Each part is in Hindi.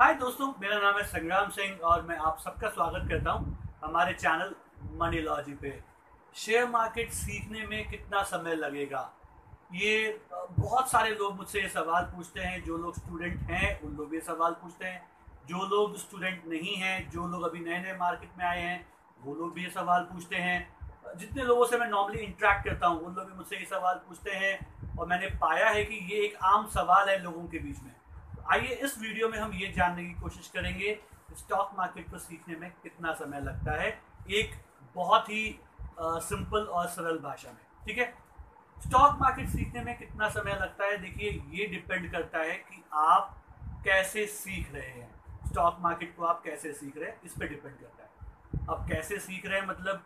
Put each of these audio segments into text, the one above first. हाय दोस्तों, मेरा नाम है संग्राम सिंह और मैं आप सबका स्वागत करता हूं हमारे चैनल मनीलॉजी पे। शेयर मार्केट सीखने में कितना समय लगेगा, ये बहुत सारे लोग मुझसे ये सवाल पूछते हैं। जो लोग स्टूडेंट हैं उन लोग ये सवाल पूछते हैं, जो लोग स्टूडेंट नहीं हैं, जो लोग अभी नए नए मार्केट में आए हैं वो लोग भी ये सवाल पूछते हैं। जितने लोगों से मैं नॉर्मली इंटरेक्ट करता हूँ उन लोग भी मुझसे ये सवाल पूछते हैं और मैंने पाया है कि ये एक आम सवाल है लोगों के बीच में। आइए इस वीडियो में हम ये जानने की कोशिश करेंगे स्टॉक मार्केट को सीखने में कितना समय लगता है, एक बहुत ही सिंपल और सरल भाषा में। ठीक है, स्टॉक मार्केट सीखने में कितना समय लगता है, देखिए ये डिपेंड करता है कि आप कैसे सीख रहे हैं। स्टॉक मार्केट को आप कैसे सीख रहे हैं इस पर डिपेंड करता है। आप कैसे सीख रहे हैं, मतलब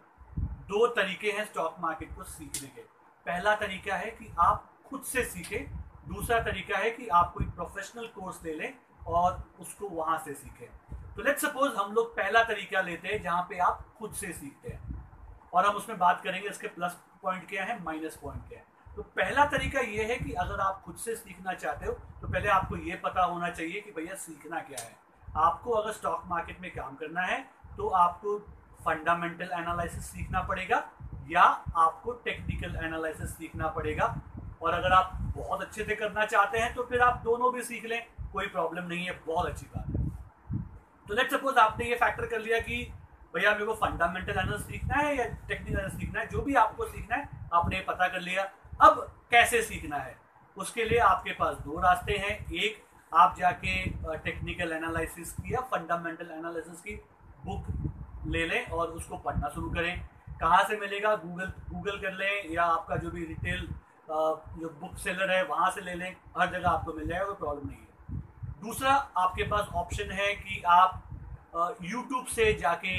दो तरीके हैं स्टॉक मार्केट को सीखने के। पहला तरीका है कि आप खुद से सीखें, दूसरा तरीका है कि आप कोई प्रोफेशनल कोर्स ले लें और उसको वहां से सीखें। तो लेट्स सपोज हम लोग पहला तरीका लेते हैं जहां पे आप खुद से सीखते हैं, और हम उसमें बात करेंगे इसके प्लस पॉइंट क्या है, माइनस पॉइंट क्या है। तो पहला तरीका ये है कि अगर आप खुद से सीखना चाहते हो तो पहले आपको ये पता होना चाहिए कि भैया सीखना क्या है। आपको अगर स्टॉक मार्केट में काम करना है तो आपको फंडामेंटल एनालिसिस सीखना पड़ेगा या आपको टेक्निकल एनालिसिस सीखना पड़ेगा, और अगर आप बहुत अच्छे से करना चाहते हैं तो फिर आप दोनों भी सीख लें, कोई प्रॉब्लम नहीं है, बहुत अच्छी बात है। तो लेट्स सपोज आपने ये फैक्टर कर लिया कि भैया मेरे को फंडामेंटल एनालिसिस सीखना है या टेक्निकल एनालिसिस सीखना है, जो भी आपको सीखना है आपने पता कर लिया। अब कैसे सीखना है, उसके लिए आपके पास दो रास्ते हैं। एक, आप जाके टेक्निकल एनालिसिस की या फंडामेंटल एनालिसिस की बुक ले लें और उसको पढ़ना शुरू करें। कहाँ से मिलेगा, गूगल कर लें या आपका जो भी रिटेल जो बुक सेलर है वहाँ से ले लें, हर जगह आपको मिल जाएगा, कोई प्रॉब्लम नहीं है। दूसरा, आपके पास ऑप्शन है कि आप यूट्यूब से जाके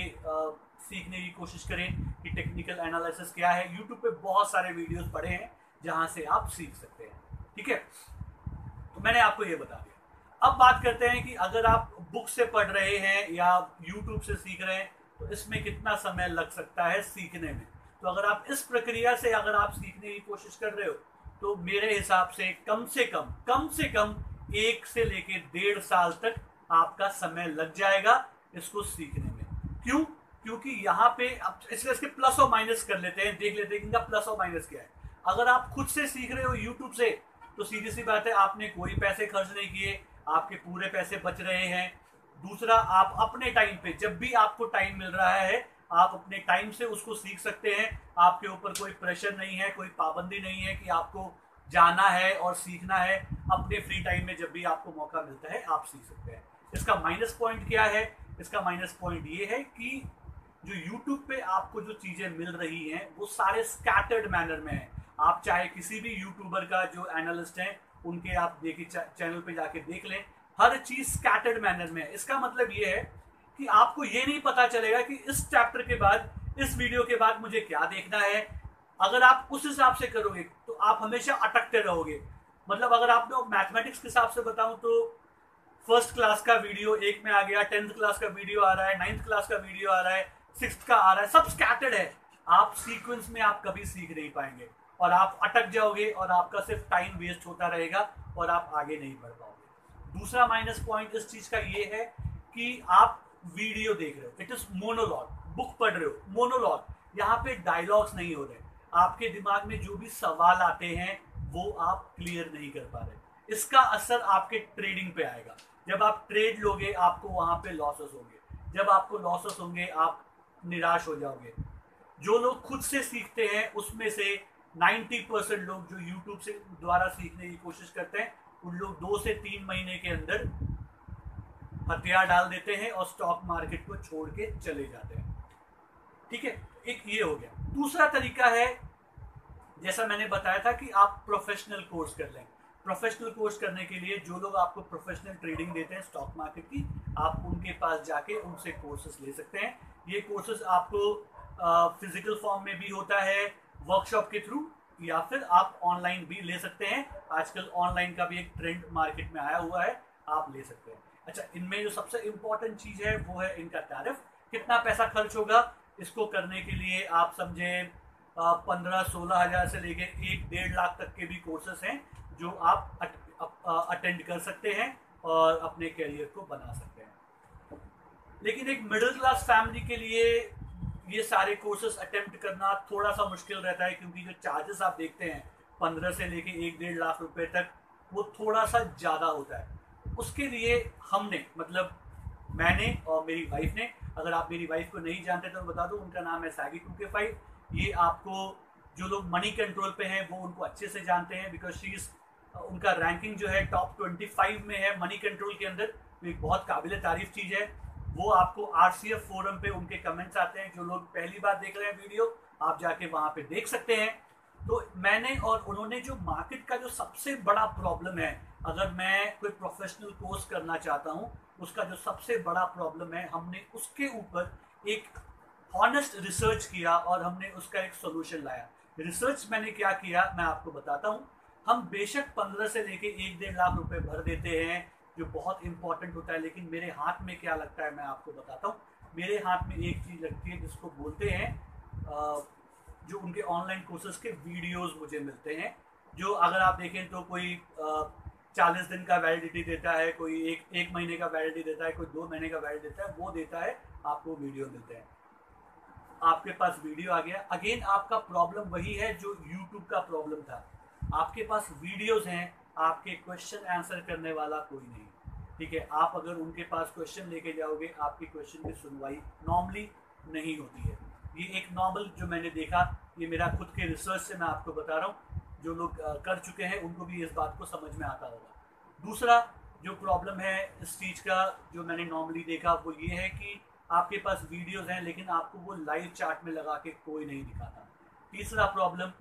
सीखने की कोशिश करें कि टेक्निकल एनालिसिस क्या है। यूट्यूब पे बहुत सारे वीडियोस पड़े हैं जहाँ से आप सीख सकते हैं। ठीक है, तो मैंने आपको ये बता दिया। अब बात करते हैं कि अगर आप बुक से पढ़ रहे हैं या यूट्यूब से सीख रहे हैं तो इसमें कितना समय लग सकता है सीखने में। तो अगर आप इस प्रक्रिया से अगर आप सीखने की कोशिश कर रहे हो तो मेरे हिसाब से कम से कम 1 से लेकर 1.5 साल तक आपका समय लग जाएगा इसको सीखने में। क्यों? क्योंकि यहाँ पे आप इसके प्लस और माइनस कर लेते हैं, देख लेते हैं कि इनका प्लस और माइनस क्या है। अगर आप खुद से सीख रहे हो यूट्यूब से तो सीधी सी बात है, आपने कोई पैसे खर्च नहीं किए, आपके पूरे पैसे बच रहे हैं। दूसरा, आप अपने टाइम पे, जब भी आपको टाइम मिल रहा है आप अपने टाइम से उसको सीख सकते हैं। आपके ऊपर कोई प्रेशर नहीं है, कोई पाबंदी नहीं है कि आपको जाना है और सीखना है। अपने फ्री टाइम में जब भी आपको मौका मिलता है आप सीख सकते हैं। इसका माइनस पॉइंट क्या है, इसका माइनस पॉइंट ये है कि जो यूट्यूब पे आपको जो चीज़ें मिल रही हैं वो सारे स्कैटर्ड मैनर में है। आप चाहे किसी भी यूट्यूबर का जो एनालिस्ट हैं उनके आप देखिए चैनल पर जाके देख लें, हर चीज़ स्कैटर्ड मैनर में है। इसका मतलब ये है कि आपको ये नहीं पता चलेगा कि इस चैप्टर के बाद, इस वीडियो के बाद मुझे क्या देखना है। अगर आप उस हिसाब से करोगे तो आप हमेशा अटकते रहोगे। मतलब अगर आप लोग मैथमेटिक्स के हिसाब से बताऊं तो फर्स्ट क्लास का वीडियो एक में आ गया, 10th क्लास का वीडियो आ रहा है, 9th क्लास का वीडियो आ रहा है, 6th का आ रहा है, सब स्कैटर्ड है। आप सीक्वेंस में आप कभी सीख नहीं पाएंगे और आप अटक जाओगे और आपका सिर्फ टाइम वेस्ट होता रहेगा और आप आगे नहीं बढ़ पाओगे। दूसरा माइनस पॉइंट इस चीज़ का ये है कि आप वीडियो देख रहे हो, इट इज मोनोलॉग। बुक पढ़ रहे हो, मोनोलॉग। यहाँ पे डायलॉग्स नहीं हो रहे, आपके दिमाग में जो भी सवाल आते हैं वो आप क्लियर नहीं कर पा रहे। इसका असर आपके ट्रेडिंग पे आएगा। जब आप ट्रेड लोगे आपको वहाँ पे लॉसेस होंगे, जब आपको लॉसेस होंगे आप निराश हो जाओगे। जो लोग खुद से सीखते हैं उसमें से 90% लोग जो यूट्यूब से द्वारा सीखने की कोशिश करते हैं उन लोग 2 से 3 महीने के अंदर हथियार डाल देते हैं और स्टॉक मार्केट को छोड़ के चले जाते हैं। ठीक है, एक ये हो गया। दूसरा तरीका है, जैसा मैंने बताया था, कि आप प्रोफेशनल कोर्स कर लें। प्रोफेशनल कोर्स करने के लिए जो लोग आपको प्रोफेशनल ट्रेडिंग देते हैं स्टॉक मार्केट की, आप उनके पास जाके उनसे कोर्सेस ले सकते हैं। ये कोर्सेस आपको फिजिकल फॉर्म में भी होता है, वर्कशॉप के थ्रू, या फिर आप ऑनलाइन भी ले सकते हैं। आजकल ऑनलाइन का भी एक ट्रेंड मार्केट में आया हुआ है, आप ले सकते हैं। अच्छा, इनमें जो सबसे इम्पोर्टेंट चीज़ है वो है इनका टैरिफ, कितना पैसा खर्च होगा। इसको करने के लिए आप समझें 15-16 हज़ार से लेके 1-1.5 लाख तक के भी कोर्सेस हैं जो आप अटेंड कर सकते हैं और अपने कैरियर को बना सकते हैं। लेकिन एक मिडिल क्लास फैमिली के लिए ये सारे कोर्सेस अटेम्प्ट करना थोड़ा सा मुश्किल रहता है, क्योंकि जो चार्जेस आप देखते हैं 15 से लेके 1-1.5 लाख रुपए तक, वो थोड़ा सा ज़्यादा होता है। उसके लिए हमने, मतलब मैंने और मेरी वाइफ ने, अगर आप मेरी वाइफ को नहीं जानते तो बता दूं, उनका नाम है Sagi 2K5। ये आपको जो लोग मनी कंट्रोल पे हैं वो उनको अच्छे से जानते हैं, बिकॉज शी इज़, उनका रैंकिंग जो है टॉप 25 में है मनी कंट्रोल के अंदर। तो एक बहुत काबिल तारीफ चीज़ है। वो आपको RCF फोरम पे उनके कमेंट्स आते हैं, जो लोग पहली बार देख रहे हैं वीडियो आप जाके वहाँ पे देख सकते हैं। तो मैंने और उन्होंने जो मार्केट का जो सबसे बड़ा प्रॉब्लम है, अगर मैं कोई प्रोफेशनल कोर्स करना चाहता हूँ उसका जो सबसे बड़ा प्रॉब्लम है, हमने उसके ऊपर एक ऑनेस्ट रिसर्च किया और हमने उसका एक सोल्यूशन लाया। रिसर्च मैंने क्या किया मैं आपको बताता हूँ। हम बेशक 15 से लेके 1-1.5 लाख रुपए भर देते हैं, जो बहुत इंपॉर्टेंट होता है, लेकिन मेरे हाथ में क्या लगता है मैं आपको बताता हूँ। मेरे हाथ में एक चीज़ लगती है जिसको बोलते हैं जो उनके ऑनलाइन कोर्सेज के वीडियोस मुझे मिलते हैं, जो अगर आप देखें तो कोई 40 दिन का वैलिडिटी देता है, कोई एक महीने का वैलिडिटी देता है, कोई 2 महीने का वैलिडिटी देता है, वो देता है, आपको वीडियो मिलते हैं, आपके पास वीडियो आ गया। अगेन आपका प्रॉब्लम वही है जो यूट्यूब का प्रॉब्लम था, आपके पास वीडियोस हैं, आपके क्वेश्चन आंसर करने वाला कोई नहीं। ठीक है, आप अगर उनके पास क्वेश्चन लेके जाओगे आपके क्वेश्चन की सुनवाई नॉर्मली नहीं होती है। ये एक नॉर्मल जो मैंने देखा, ये मेरा खुद के रिसर्च से मैं आपको बता रहा हूँ, जो लोग कर चुके हैं उनको भी इस बात को समझ में आता होगा। दूसरा जो प्रॉब्लम है इस चीज़ का जो मैंने नॉर्मली देखा वो ये है कि आपके पास वीडियोस हैं लेकिन आपको वो लाइव चार्ट में लगा के कोई नहीं दिखाता। तीसरा प्रॉब्लम,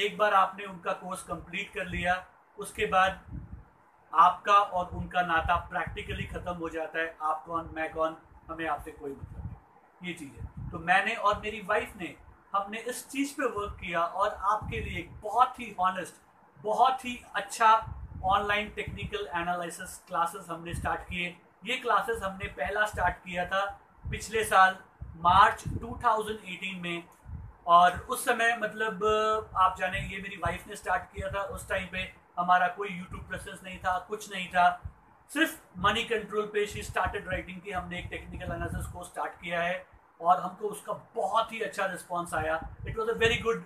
एक बार आपने उनका कोर्स कंप्लीट कर लिया उसके बाद आपका और उनका नाता प्रैक्टिकली ख़त्म हो जाता है। आप कौन मैं कौन, हमें आपसे कोई मतलब नहीं, ये चीज़ है। तो मैंने और मेरी वाइफ ने, हमने इस चीज़ पे वर्क किया और आपके लिए एक बहुत ही ऑनेस्ट, बहुत ही अच्छा ऑनलाइन टेक्निकल एनालिसिस क्लासेस हमने स्टार्ट किए। ये क्लासेस हमने पहला स्टार्ट किया था पिछले साल मार्च 2018 में, और उस समय, मतलब आप जाने, ये मेरी वाइफ ने स्टार्ट किया था। उस टाइम पे हमारा कोई यूट्यूब प्रेजेंस नहीं था, कुछ नहीं था, सिर्फ मनी कंट्रोल पे शी स्टार्टेड राइटिंग की हमने एक टेक्निकल एनालिसिस कोर्स स्टार्ट किया है और हमको उसका बहुत ही अच्छा रिस्पॉन्स आया। It was a very good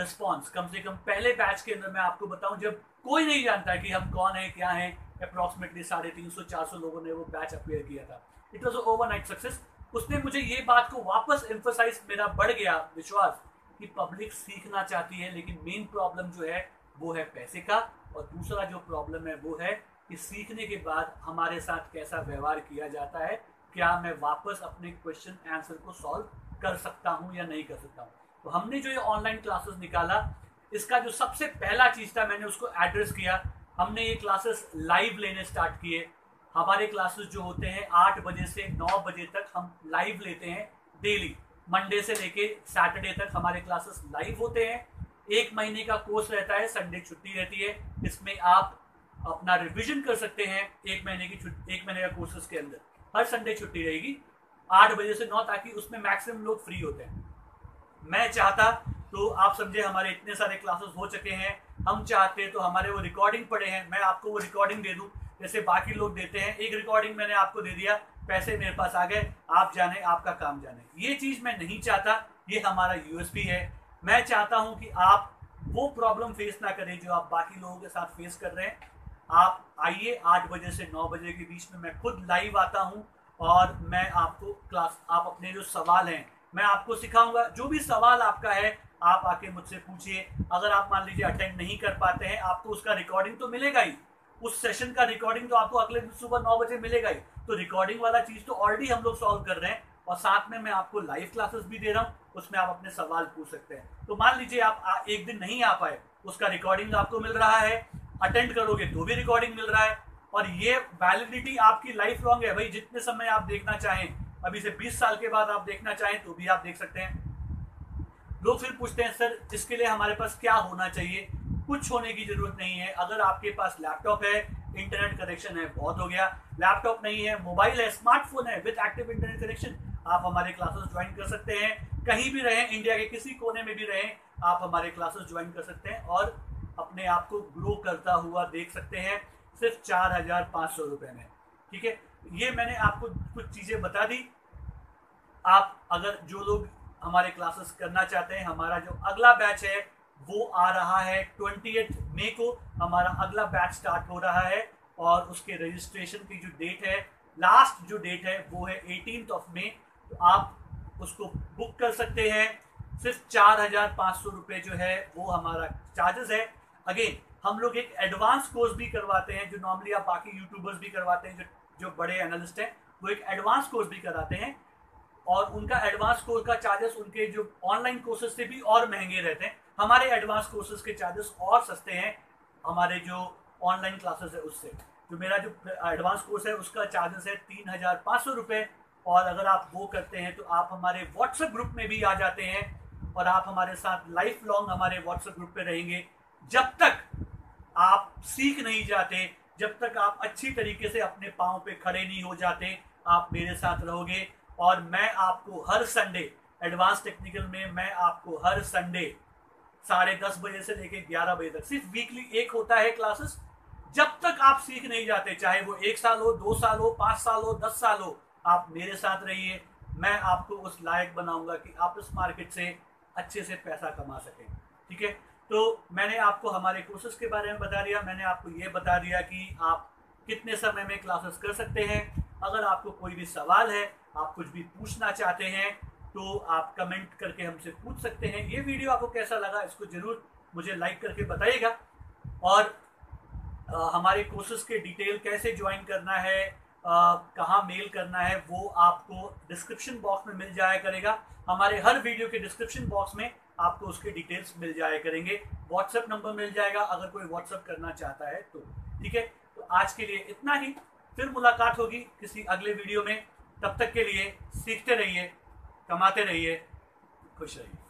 response. कम से कम पहले बैच के अंदर मैं आपको बताऊँ, जब कोई नहीं जानता कि हम कौन है क्या है, अप्रॉक्सीमेटली 350-400 लोगों ने वो बैच अपीयर किया था। It was a overnight success. उसने मुझे ये बात को वापस एम्फसाइज, मेरा बढ़ गया विश्वास कि पब्लिक सीखना चाहती है, लेकिन मेन प्रॉब्लम जो है वो है पैसे का। और दूसरा जो प्रॉब्लम है वो है कि सीखने के बाद हमारे साथ कैसा व्यवहार किया जाता है, क्या मैं वापस अपने क्वेश्चन आंसर को सॉल्व कर सकता हूँ या नहीं कर सकता हूँ। तो हमने जो ये ऑनलाइन क्लासेस निकाला, इसका जो सबसे पहला चीज़ था मैंने उसको एड्रेस किया। हमने ये क्लासेस लाइव लेने स्टार्ट किए। हमारे क्लासेस जो होते हैं 8 बजे से 9 बजे तक हम लाइव लेते हैं डेली, मंडे से लेके सैटरडे तक हमारे क्लासेस लाइव होते हैं। 1 महीने का कोर्स रहता है, संडे छुट्टी रहती है, इसमें आप अपना रिवीजन कर सकते हैं। 1 महीने का कोर्सेस के अंदर हर संडे छुट्टी रहेगी 8 बजे से 9, ताकि उसमें मैक्सिमम लोग फ्री होते हैं। मैं चाहता तो आप समझे, हमारे इतने सारे क्लासेस हो चुके हैं, हम चाहते तो हमारे वो रिकॉर्डिंग पड़े हैं, मैं आपको वो रिकॉर्डिंग दे दूं जैसे बाकी लोग देते हैं। एक रिकॉर्डिंग मैंने आपको दे दिया, पैसे मेरे पास आ गए, आप जाने आपका काम जाने। ये चीज़ मैं नहीं चाहता, ये हमारा USP है। मैं चाहता हूं कि आप वो प्रॉब्लम फेस ना करें जो आप बाकी लोगों के साथ फेस कर रहे हैं। आप आइए, 8 बजे से 9 बजे के बीच में मैं खुद लाइव आता हूं और मैं आपको आप अपने जो सवाल हैं मैं आपको सिखाऊंगा। जो भी सवाल आपका है आप आके मुझसे पूछिए। अगर आप मान लीजिए अटेंड नहीं कर पाते हैं, आपको उसका रिकॉर्डिंग तो मिलेगा ही, उस सेशन का रिकॉर्डिंग तो आपको अगले दिन सुबह 9 बजे मिलेगा ही। तो रिकॉर्डिंग वाला चीज़ तो ऑलरेडी हम लोग सॉल्व कर रहे हैं और साथ में मैं आपको लाइव क्लासेस भी दे रहा हूँ, उसमें आप अपने सवाल पूछ सकते हैं। तो मान लीजिए आप एक दिन नहीं आ पाए, उसका रिकॉर्डिंग आपको मिल रहा है, अटेंड करोगे तो भी रिकॉर्डिंग मिल रहा है। और ये वैलिडिटी आपकी लाइफ लॉन्ग है भाई, जितने समय आप देखना चाहें, अभी से 20 साल के बाद आप देखना चाहें तो भी आप देख सकते हैं। लोग फिर पूछते हैं सर इसके लिए हमारे पास क्या होना चाहिए? कुछ होने की जरूरत नहीं है। अगर आपके पास लैपटॉप है, इंटरनेट कनेक्शन है, बहुत हो गया। लैपटॉप नहीं है, मोबाइल है, स्मार्टफोन है, विद एक्टिव इंटरनेट कनेक्शन आप हमारे क्लासेस ज्वाइन कर सकते हैं। कहीं भी रहें, इंडिया के किसी कोने में भी रहें, आप हमारे क्लासेस ज्वाइन कर सकते हैं और अपने आप को ग्रो करता हुआ देख सकते हैं। सिर्फ 4,500 रुपये में। ठीक है, ये मैंने आपको कुछ चीजें बता दी। आप अगर जो लोग हमारे क्लासेस करना चाहते हैं, हमारा जो अगला बैच है वो आ रहा है 28 मई को। हमारा अगला बैच स्टार्ट हो रहा है और उसके रजिस्ट्रेशन की जो डेट है, लास्ट जो डेट है वो है 18 मई। तो आप उसको बुक कर सकते हैं। सिर्फ 4,500 रुपये जो है वो हमारा चार्जेस है। अगेन हम लोग एक एडवांस कोर्स भी करवाते हैं, जो नॉर्मली आप बाकी यूट्यूबर्स भी करवाते हैं, जो बड़े एनालिस्ट हैं वो एक एडवांस कोर्स भी कराते हैं, और उनका एडवांस कोर्स का चार्जेस उनके जो ऑनलाइन कोर्सेज से भी और महंगे रहते हैं। हमारे एडवांस कोर्सेज के चार्जेस और सस्ते हैं हमारे जो ऑनलाइन क्लासेस है उससे। जो मेरा जो एडवांस कोर्स है उसका चार्जेस है 3,500 रुपये, और अगर आप वो करते हैं तो आप हमारे व्हाट्सएप ग्रुप में भी आ जाते हैं और आप हमारे साथ लाइफ लॉन्ग हमारे व्हाट्सएप ग्रुप पे रहेंगे, जब तक आप सीख नहीं जाते, जब तक आप अच्छी तरीके से अपने पाँव पे खड़े नहीं हो जाते, आप मेरे साथ रहोगे। और मैं आपको हर संडे एडवांस टेक्निकल में मैं आपको हर संडे 10:30 बजे से लेकर 11 बजे तक, सिर्फ वीकली एक होता है क्लासेस, जब तक आप सीख नहीं जाते, चाहे वो 1 साल हो, 2 साल हो, 5 साल हो, 10 साल हो, आप मेरे साथ रहिए। मैं आपको उस लायक बनाऊंगा कि आप इस मार्केट से अच्छे से पैसा कमा सकें। ठीक है, तो मैंने आपको हमारे कोर्सेज के बारे में बता दिया, मैंने आपको ये बता दिया कि आप कितने समय में क्लासेस कर सकते हैं। अगर आपको कोई भी सवाल है, आप कुछ भी पूछना चाहते हैं, तो आप कमेंट करके हमसे पूछ सकते हैं। ये वीडियो आपको कैसा लगा इसको ज़रूर मुझे लाइक करके बताइएगा, और हमारे कोर्सेज के डिटेल कैसे ज्वाइन करना है, कहाँ मेल करना है, वो आपको डिस्क्रिप्शन बॉक्स में मिल जाया करेगा। हमारे हर वीडियो के डिस्क्रिप्शन बॉक्स में आपको उसके डिटेल्स मिल जाया करेंगे, व्हाट्सएप नंबर मिल जाएगा अगर कोई व्हाट्सएप करना चाहता है तो। ठीक है, तो आज के लिए इतना ही, फिर मुलाकात होगी किसी अगले वीडियो में। तब तक के लिए सीखते रहिए, कमाते रहिए, खुश रहिए।